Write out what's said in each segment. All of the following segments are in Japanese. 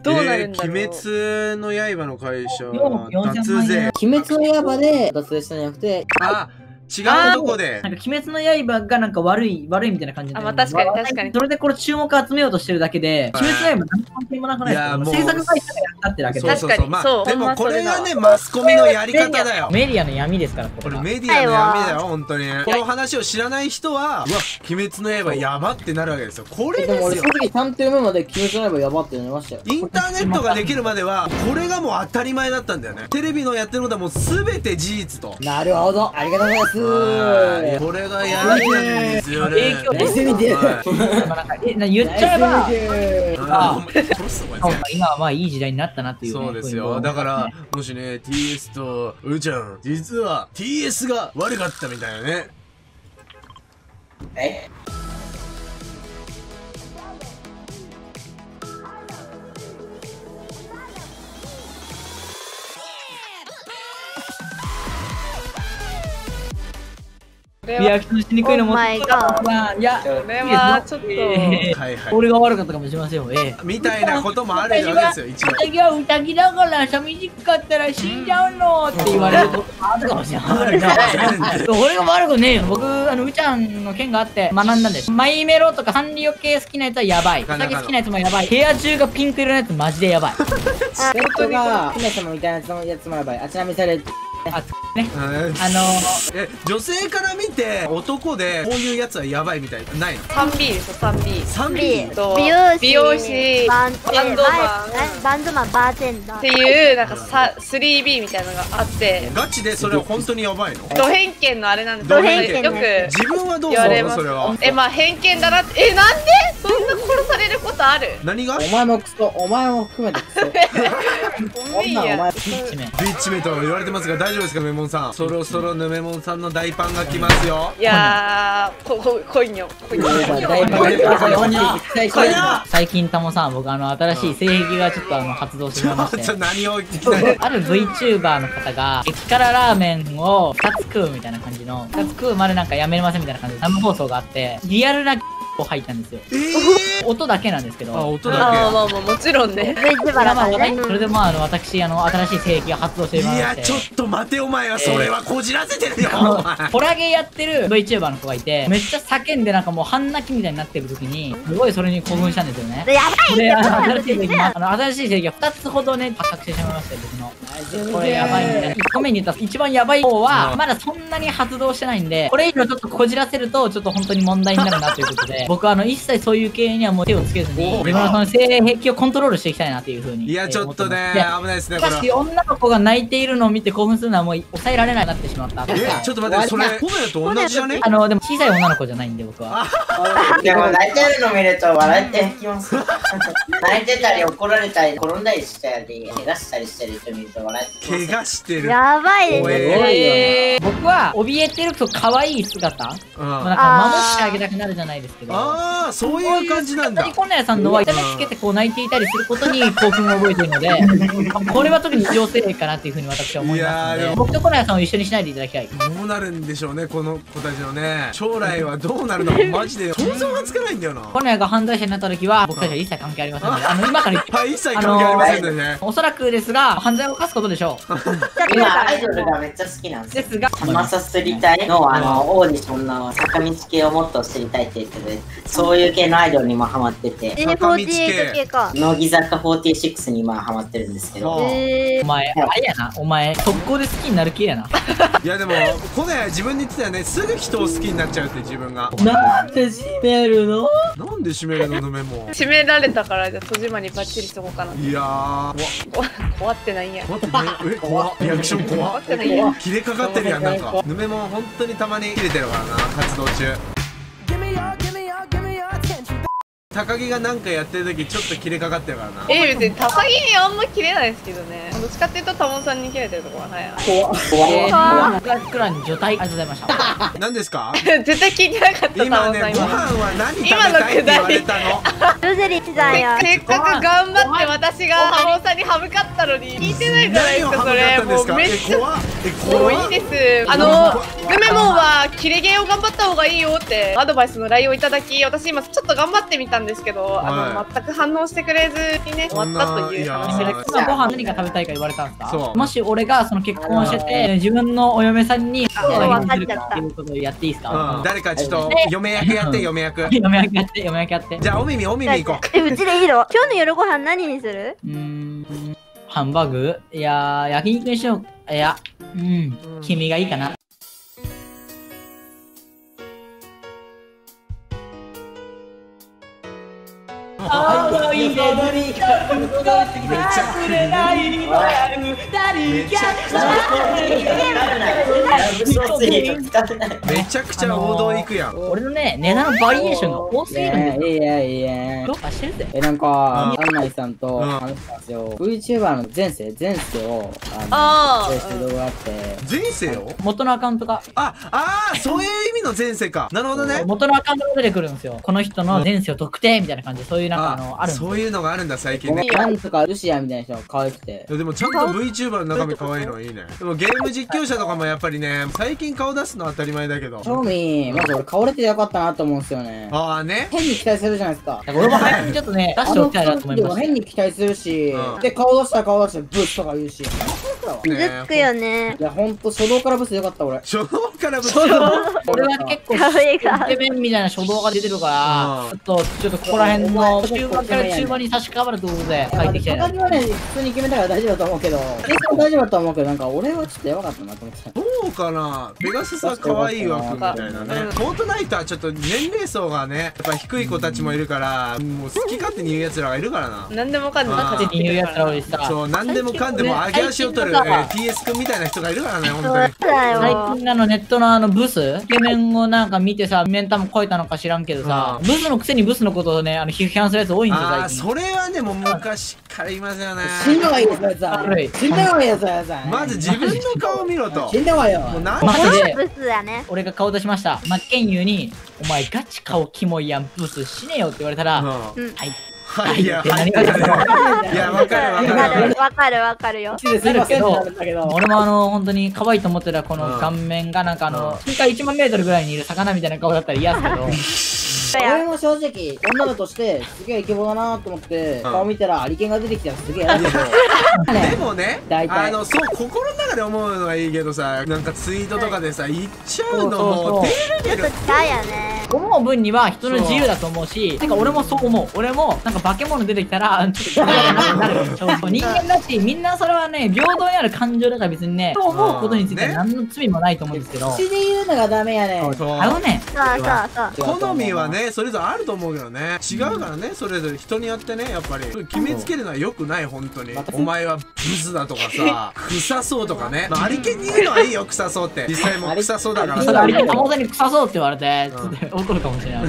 どうなるんだろう。鬼滅の刃の会社は脱税。鬼滅の刃で脱税したんじゃなくて、あ、違うとこで。なんか鬼滅の刃がなんか悪いみたいな感じで。あ、まあ確かに確かに。それでこれ注目を集めようとしてるだけで、鬼滅の刃何の関係もなくないですか。制作会社がやったってだけで。確かに。そう。でもこれがね、マスコミのやり方だよ。メディアの闇ですから。これメディアの闇だよ、本当に。この話を知らない人は、うわ、鬼滅の刃やばってなるわけですよ。これですよ。でも俺その時探偵ムーまで鬼滅の刃やばってなりましたよ。インターネットができるまでは、これがもう当たり前だったんだよね。テレビのやってることはもう全て事実と。なるほど。ありがとうございます。これがやばいんですよね。言っちゃえば今はまあいい時代になったなっていう。そうですよ。だからもしね TS とうーちゃん実は TS が悪かったみたいなね。えリアクションしにくいのもいや、それはちょっと俺が悪かったかもしれませんよみたいなこともあるわけですよ。一応私は歌きだから寂しかったら死んじゃうのって言われることもあるかもしれない。俺が悪くねえよ。僕うちゃんの件があって学んだんです。マイメロとか韓流系好きなやつはやばい。酒好きなやつもやばい。部屋中がピンク色のやつマジでやばい。レッドが姫様みたいなやつもやばい。あちなみにされね、女性から見て男でこういうやつはやばいみたいなないの？ 3B ですよ。 3B と美容師、バンドマン、バーテンダーっていうなんか 3B みたいなのがあって。ガチでそれは本当にやばいの？ド偏見のあれなんです。ド偏見よく自分はどうするのそれは。まあ偏見だなって。なんでそんな殺されることある？何が？お前もクソ、お前も含めてクソ。ビッチメと言われてますが大丈夫ですかヌメモンさん。そろそろヌメモンさんの大パンが来ますよ。いやーこいにょ最近タモさん僕新しい性癖がちょっと発動してまして、何をある VTuber の方が激辛ラーメンを2つ食うみたいな感じの2つ食うまでなんかやめれませんみたいな感じで生放送があってリアルなを入ったんですよ。音だけなんですけど。あ、音だけ。まあもちろんね。それでまあ私新しい性癖が発動しています。いやちょっと待てお前はそれはこじらせてるよ。ホラゲーやってる VTuber の子がいてめっちゃ叫んでなんかもう半泣きみたいになってる時にすごいそれに興奮したんですよね。やばい。新しい性癖が2つほどね発覚してしまいました僕の。これやばいみたいな。1個目に言った一番やばい方はまだそんなに発動してないんでこれ以上ちょっとこじらせるとちょっと本当に問題になるなということで。僕は一切そういう系にはもう手をつけずに自分の性癖をコントロールしていきたいなっていうふうに。いやちょっとね危ないですね。しかし女の子が泣いているのを見て興奮するのはもう抑えられないなってしまった。ちょっと待って、それポメと同じじゃね？でも小さい女の子じゃないんで僕は。でも泣いてるの見ると笑ってきます。泣いてたり怒られたり転んだりしたり怪我したりしてる人見ると笑ってきます。怪我してるやばいですね。僕は怯えてると可愛い姿なんか守ってあげたくなるじゃないですけど。ああ、そういう感じなんだ。こんなやさんのは痛めつけてこう泣いていたりすることに興奮を覚えているので、これは特に異常性かなっていうふうに私は思いますので、僕とこんなやさんを一緒にしないでいただきたい。どうなるんでしょうね、この子たちのね。将来はどうなるのかマジで想像がつかないんだよな。こんなやが犯罪者になった時は僕たちは一切関係ありませんので、今から一切関係ありませんのでね。おそらくですが犯罪を犯すことでしょう。今アイドルがめっちゃ好きなんですが、マサスリ隊のオーディションの坂道系をもっと知りたいって言ってて。そういう系のアイドルにもハマってて、48系か乃木坂46に今ハマってるんですけど。お前あれやな、お前速攻で好きになる系やな。いやでもこね自分で言ってたよね、すぐ人を好きになっちゃうって自分が。なんで締めるの？なんで締めるの？のメモ締められたから、じゃあ戸締まりバッチリしとこうかな。いやー怖ってないんや。怖ってない。怖リアクション怖ってないや。切れかかってるやん。なんかぬめも本当にたまに切れてるからな活動中。高木がなんかやってる時ちょっとキレかかってるからな。別に高木にあんまキレないですけどね。どっちかっていうとタモンさんにキレてるとこはないな。怖い。クラに除隊ありがとうございました。何ですか？絶対聞いてなかった。今ね、ご飯は何食べたいって言われたの？ルゼリッチだよ。せっかく頑張って私私がハオさんに歯向かったのに聞いてないじゃないですか。それもうめっちゃもういいです。グメモンはキレゲーを頑張った方がいいよってアドバイスの LINE をいただき、私今ちょっと頑張ってみたんですけど、全く反応してくれずにね終わったという話で、ご飯何が食べたいか言われたんですか。もし俺がその結婚してて自分のお嫁さんに分かっちゃったっていうことをやっていいですか。誰かちょっと嫁役やって、嫁役やって。じゃあおみみ、おみみ行こう。うちでいいの。今日の夜ご飯何にする？ハンバーグ？いやー、焼肉にしよう。いや、君がいいかな。青い眠りが吹き出してくれないのある二人が。めちゃくちゃ王道いくやん。俺のね、値段バリエーションが多すぎるんだよ。いやいやいや。なんか、アンナイさんと話したんですよ。VTuber の前世を撮影してる動画があって。前世を元のアカウントが。ああ、そういう意味の前世か。なるほどね。元のアカウントが出てくるんですよ。この人の前世を特定みたいな感じで、そういうなんかあるんですよ。そういうのがあるんだ、最近ね。なんとかルシアみたいな人が可愛くて。でもちゃんと VTuber の中身可愛いのいいね。でもゲーム実況者とかもやっぱりね、最近顔出すの当たり前だけど。チョミー、まず俺顔出てよかったなと思うんですよね。ああね。変に期待するじゃないですか。俺も早めにちょっとね、出しておきたいなと思います。変に期待するし、で、顔出したらブスとか言うし。ブックよね。いや、ほんと初動からブスよかった、俺。初動からブス。俺は結構イケメンみたいな初動が出てるから、ちょっとここら辺の中盤から中盤に差し替わるところで帰ってきたいな。他にはね、普通に決めたから大丈夫だと思うけど、結構大丈夫だと思うけど、なんか俺はちょっとやばかったなと思ってた。そうかな。ペガスさん可愛い枠みたいなね。フォートナイトはちょっと年齢層がね、やっぱ低い子たちもいるから、もう好き勝手に言う奴らがいるからな。何でもかんでも勝手に言う奴らをした。そう、何でもかんでも上げ足を取る TS 君みたいな人がいるからね、本当に。最近ネットのブス、イケメンをなんか見てさ、メンタも超えたのか知らんけどさ、ブスのくせにブスのことをね、批判するやつ多いんですよ。ああ、それはでも昔からいますよね。死んだほうがいいですよ、やつは。まず自分の顔見ろと。死んだほうがいいよ。もう何でブスやね。俺が顔出しました。真剣佑に、お前ガチ顔キモいやん、ブス死ねよって言われたら、はい。いや、わかるよ。俺も本当に可愛いと思ってたこの顔面がなんか身長1万メートルぐらいにいる魚みたいな顔だったら嫌ですけど。俺も正直、女の子としてすげえイケボだなと思って、顔見たらアリケンが出てきたらすげえ嫌だけど。でもね、そう、心の中で思うのはいいけどさ、なんかツイートとかでさ、言っちゃうのも、出るけど。思う分には人の自由だと思うし、なんか俺もそう思う。俺もなんか化け物出てきたらちょっとなる。人間だし、みんなそれはね平等にある感情だから別にね、そう思うことについて何の罪もないと思うんですけど。口で言うのがダメやね。そう好みはねそれぞれあると思うけどね、違うからね、それぞれ人によってね、やっぱり決めつけるのは良くない本当に。お前はブスだとかさ、臭そうとかね、ありけに言うのはいいよ、臭そうって実際も臭そうだからさ、ありけ本当に臭そうって言われて怒るかもしれない。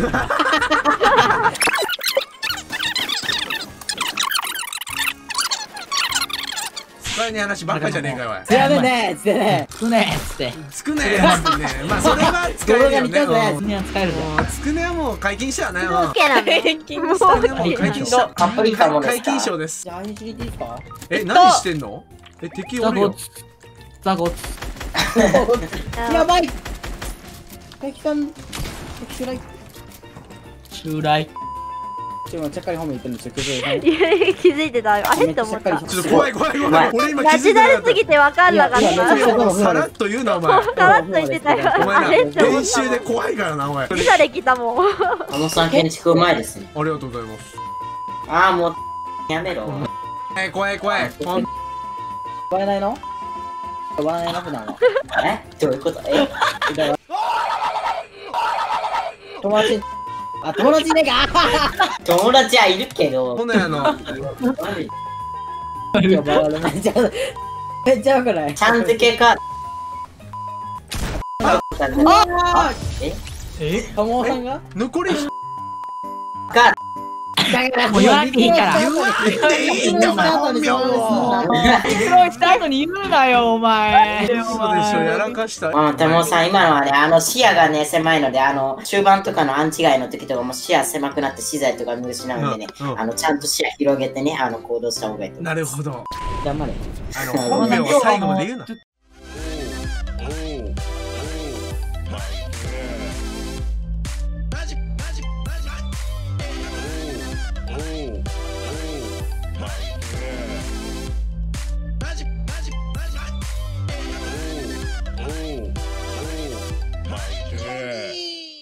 それに話ばっかじゃねえかよ。つやめねえつってね。つくねえつって。つくねえつってね。まあそれは使えるよね。つくねはもう解禁したよね。解禁した。カップリンカも解禁賞です。え、何してんの？え、敵おるよ。ザゴツ。やばい。敵さん。襲来ちょっとちゃっかりホーム行ってるんですよ。気づいてたよ、あれって思った。ちょっと怖い。俺今気づいてなかった。ナチュラルすぎて分かんなかった。さらっと言うなお前。さらっと言ってたよ、あれって思った。練習で怖いからなお前。ピザで来たもん。あのさん建築うまいですね。ありがとうございます。ああもうやめろ。怖いバレないの？バレないの普段は。え？どういうこと？え？友達いないか。友達はいるけど。ほんでめっちゃよくない？ちゃん付けか。え？友さんが？残り。が。もう言わなくていいから。言わなくていいんだ、お前。本名を。最後に言うなよ、お前。そうでしょ、やらかした。うん、でもさ、今のはね、視野がね、狭いので、中盤とかの案違いの時とかも視野狭くなって資材とか見失うんでね、ちゃんと視野広げてね、行動した方がいいと思います。なるほど。頑張れ。本名を最後まで言うな。